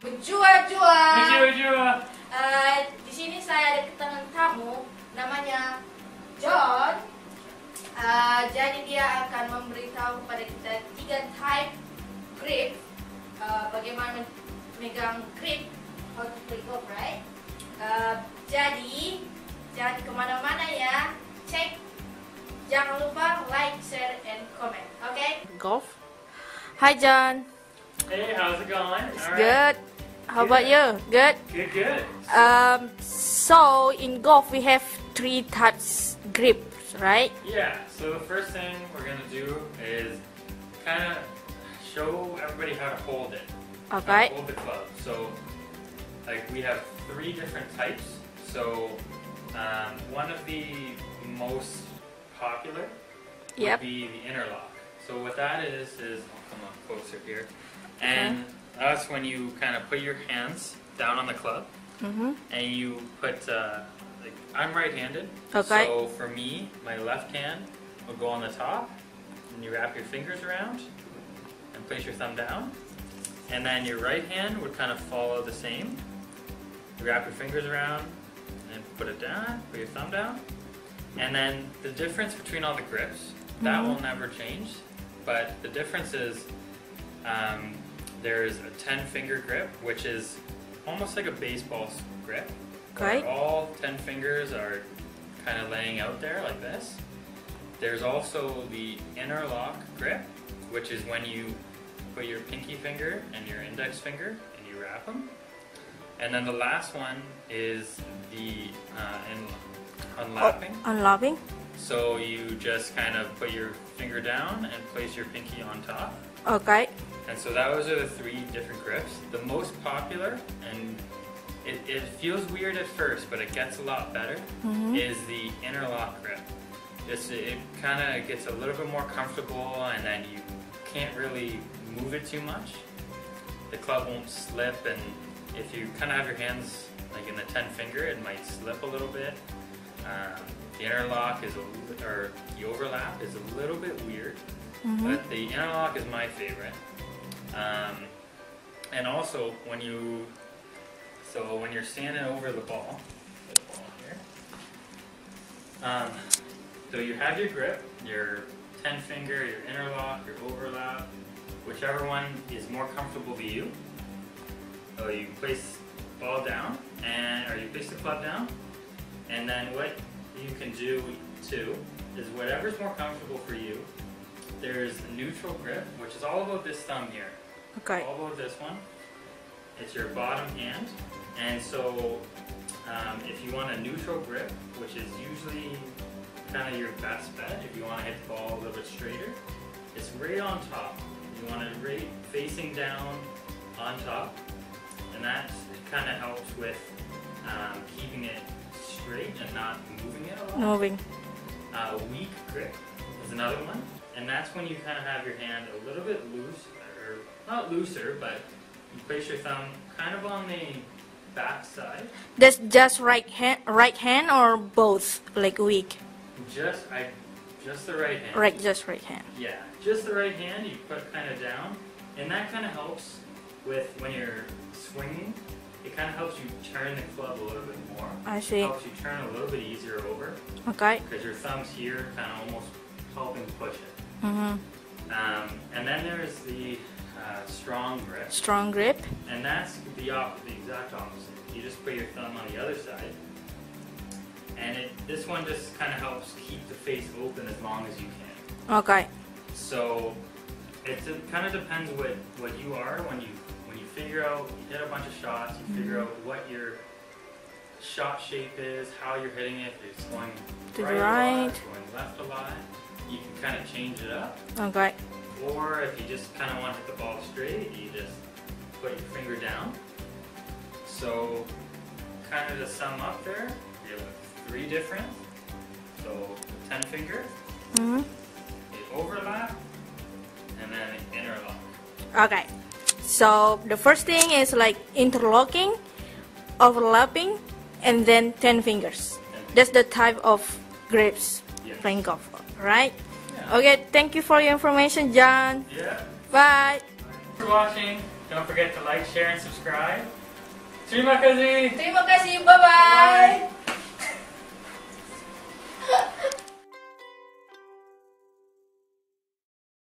Berjua. Di sini saya ada kedatangan tamu, namanya John. Jadi dia akan memberitahu kepada kita 3 type grip, bagaimana memegang grip, how to play golf, right? Jadi jangan kemana-mana ya, cek. Jangan lupa like, share, and comment. Okay? Golf. Hi, John. Hey, how's it going? It's all right. Good. How about you? Good? Good, good. So in golf we have 3 types grips, right? Yeah, so the first thing we're going to do is kind of show everybody how to hold it. Okay. How to hold the club. So like we have 3 different types. So one of the most popular would be the interlock. So what that is I'll come up closer here. And that's when you kind of put your hands down on the club, and you put, like, I'm right-handed, so for me, my left hand will go on the top, and you wrap your fingers around, and place your thumb down, and then your right hand would kind of follow the same. You wrap your fingers around, and put it down, put your thumb down, and then the difference between all the grips, that will never change, but the difference is, there's a 10-finger grip, which is almost like a baseball grip. Okay. All 10 fingers are kind of laying out there like this. There's also the interlock grip, which is when you put your pinky finger and your index finger and you wrap them. And then the last one is the unlapping. Unlapping. So you just kind of put your finger down and place your pinky on top. Okay. And so those are the 3 different grips. The most popular, and it feels weird at first, but it gets a lot better, is the interlock grip. It kind of gets a little bit more comfortable, and then you can't really move it too much. The club won't slip, and if you kind of have your hands like in the 10-finger, it might slip a little bit. The interlock is, or the overlap is a little bit weird, but the interlock is my favorite. And also when you're standing over the ball, here, so you have your grip, your 10-finger, your interlock, your overlap, whichever one is more comfortable to you. So you place the ball down, or you place the club down, and then what you can do too is whatever's more comfortable for you. There's a neutral grip, which is all about this thumb here. Okay. All about this one. It's your bottom hand. And so if you want a neutral grip, which is usually kind of your best bet if you want to hit the ball a little bit straighter, it's right on top. You want it right facing down on top. And that kind of helps with keeping it straight and not moving it a lot. Moving. Weak grip is another one. And that's when you kind of have your hand a little bit loose, or not looser, but you place your thumb kind of on the back side. That's just right hand or both, like weak? Just the right hand. Right, just right hand. Yeah, just the right hand you put kind of down, and that kind of helps with when you're swinging. It kind of helps you turn the club a little bit more. I see. It helps you turn a little bit easier over. Okay. Because your thumb's here kind of almost helping push it. And then there's the strong grip. Strong grip. And that's the exact opposite. You just put your thumb on the other side. And this one just kind of helps keep the face open as long as you can. Okay. So it kind of depends what you are when you figure out, you hit a bunch of shots, you figure out what your shot shape is, how you're hitting it, if it's going right a lot, going left a lot. You can kind of change it up. Okay. Or if you just kind of want to hit the ball straight, you just put your finger down. So, kind of to sum up there, you have 3 different. So, the 10-finger, the overlap, and then the interlock. Okay. So, the first thing is like interlocking, overlapping, and then 10 fingers. That's the type of grips playing golf. Right? Yeah. Okay, thank you for your information, John. Yeah. Bye. for watching. Don't forget to like, share, and subscribe. Terima kasih! Bye-bye!